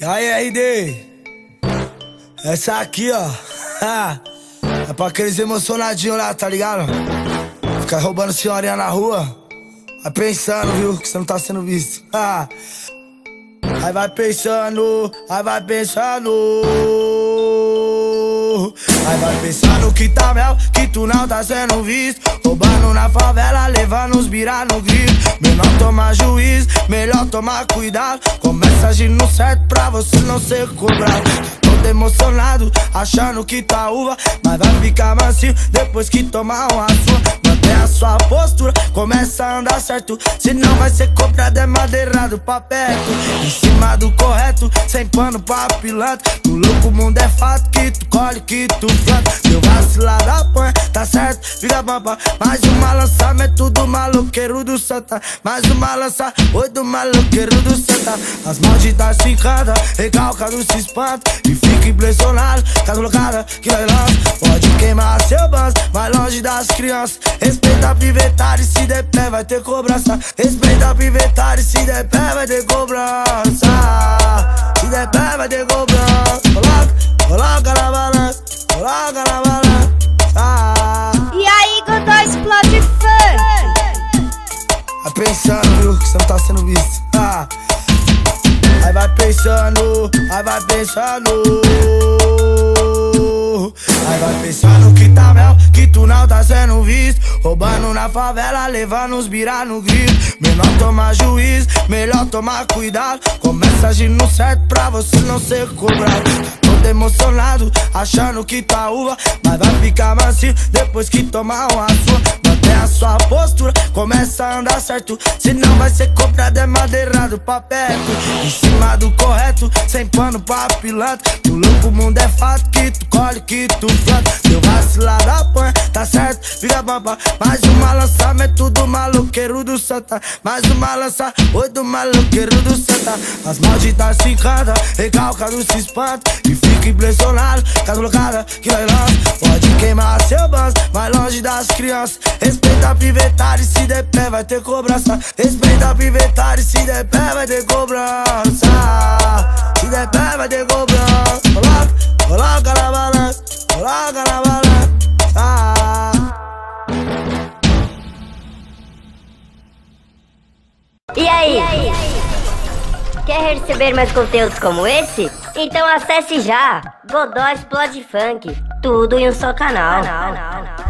E aí, RD? Essa aqui, ó, é pra aqueles emocionadinhos lá, tá ligado? Ficar roubando senhorinha na rua. Vai pensando, viu, que você não tá sendo visto. Aí vai pensando, aí vai pensando. Aí vai pensando que tá mel, que tu não tá sendo visto. Roubando na favela, levando os bira no grito. Menor tomar juízo, melhor tomar cuidado. Começa a agir no certo pra você não ser cobrado. Todo emocionado, achando que tá uva, mas vai ficar macio depois que tomar uma sua. Mantém a sua postura, começa a andar certo. Se não vai ser comprado, é madeirado pra perto. Em cima do correto, sem pano pra pilantra. No louco, o mundo é fato, que tu colhe, que tu planta. Deu vacilado, apanha, tá certo, fica bamba. Mais um lançamento do maloqueiro do Santa. Mais uma lança, oi do maloqueiro do Santa. As malditas se encantam, recalcado se espanta. E fica impressionado, tá colocada que vai longe. Pode queimar seu banco, vai longe das crianças. Respeita a pivetada e se der pé vai ter cobrança. Respeita a pivetada e se der pé vai ter cobrança. Se der pé vai ter cobrança. Coloca na balança, coloca na balança. E aí, Godoy explode funk. Vai pensando, viu, que você não tá sendo visto. Aí vai pensando, aí vai pensando. Aí vai pensando que tá mel, que tu não tá sendo visto. Roubando na favela, levando os bira no grito. Menor tomar juízo, melhor tomar cuidado. Começa a agir no certo pra você não ser cobrado. Emocionado, achando que tá uva, mas vai ficar macio depois que tomar uma sua. Mantém a sua postura, começa a andar certo. Se não vai ser comprado, é madeirado pra perto. Em cima do correto, sem pano pra pilantra. No louco, o mundo é fato, que tu colhe, que tu planta. Deu vacilado, apanha, tá certo, fica bamba. Mais um lançamento do maloqueiro do Santa. Mais uma lança, oi do maloqueiro do Santa. As malditas se encantam, recalcado se espanta. E fica impressionado, tá colocada que vai longe. Pode queimar seu banco, vai longe das crianças. Respeita a pivetada e se der pé vai ter cobrança. Respeita a pivetada e se der pé vai ter cobrança. Se der pé vai ter cobrança. Coloca, coloca na balança, coloca na balança. E aí? Quer receber mais conteúdos como esse? Então acesse já! Godoy Explode Funk. Tudo em um só canal.